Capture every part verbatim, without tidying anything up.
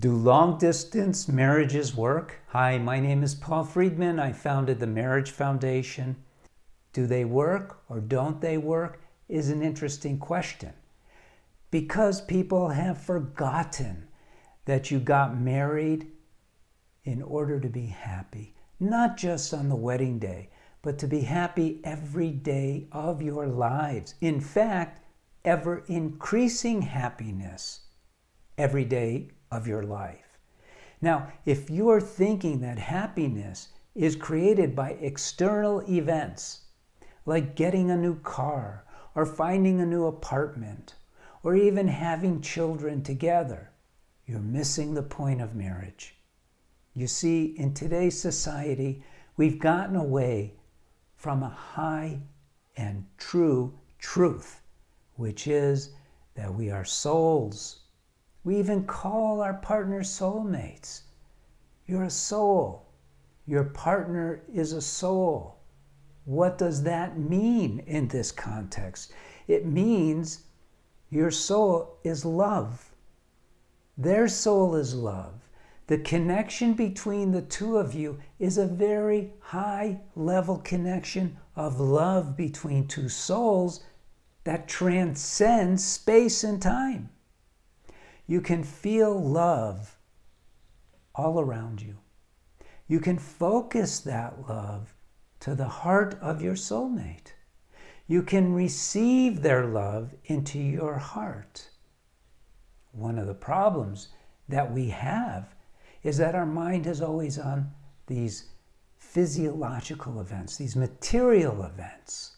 Do long-distance marriages work? Hi, my name is Paul Friedman. I founded the Marriage Foundation. Do they work or don't they work is an interesting question, because people have forgotten that you got married in order to be happy, not just on the wedding day, but to be happy every day of your lives. In fact, ever-increasing happiness every day of your life. Now, if you're thinking that happiness is created by external events, like getting a new car, or finding a new apartment, or even having children together, you're missing the point of marriage. You see, in today's society, we've gotten away from a high and true truth, which is that we are souls. We even call our partners soulmates. You're a soul. Your partner is a soul. What does that mean in this context? It means your soul is love. Their soul is love. The connection between the two of you is a very high level connection of love between two souls that transcends space and time. You can feel love all around you. You can focus that love to the heart of your soulmate. You can receive their love into your heart. One of the problems that we have is that our mind is always on these physiological events, these material events.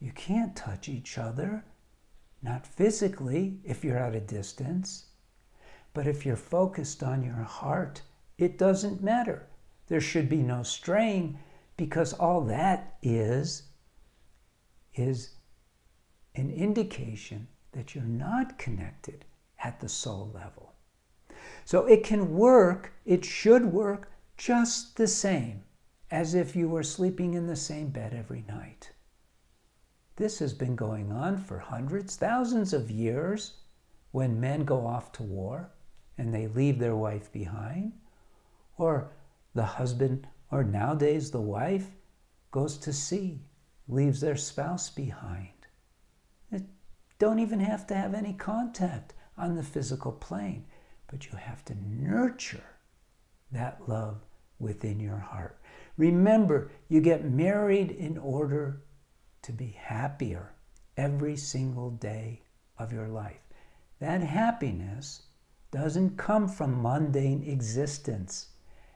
You can't touch each other. Not physically, if you're at a distance, but if you're focused on your heart, it doesn't matter. There should be no strain, because all that is, is an indication that you're not connected at the soul level. So it can work, it should work just the same as if you were sleeping in the same bed every night. This has been going on for hundreds, thousands of years when men go off to war and they leave their wife behind, or the husband, or nowadays the wife, goes to sea, leaves their spouse behind. They don't even have to have any contact on the physical plane, but you have to nurture that love within your heart. Remember, you get married in order to be happier every single day of your life. That happiness doesn't come from mundane existence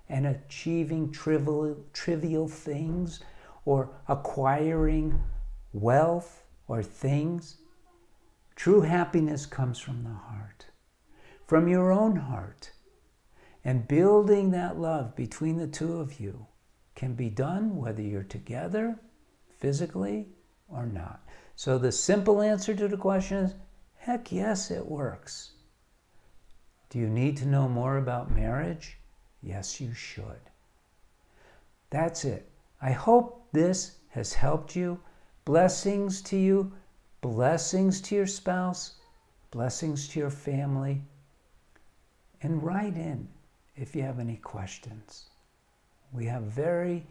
and achieving trivial, trivial things or acquiring wealth or things. True happiness comes from the heart, from your own heart. And building that love between the two of you can be done whether you're together physically or not. So the simple answer to the question is, heck yes, it works. Do you need to know more about marriage? Yes, you should. That's it. I hope this has helped you. Blessings to you, blessings to your spouse, blessings to your family. And write in if you have any questions. We have very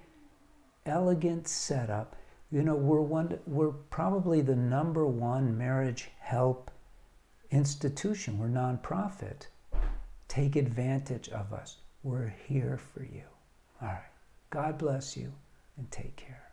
elegant setup. You know, we're, one, we're probably the number one marriage help institution. We're nonprofit. Take advantage of us. We're here for you. All right. God bless you and take care.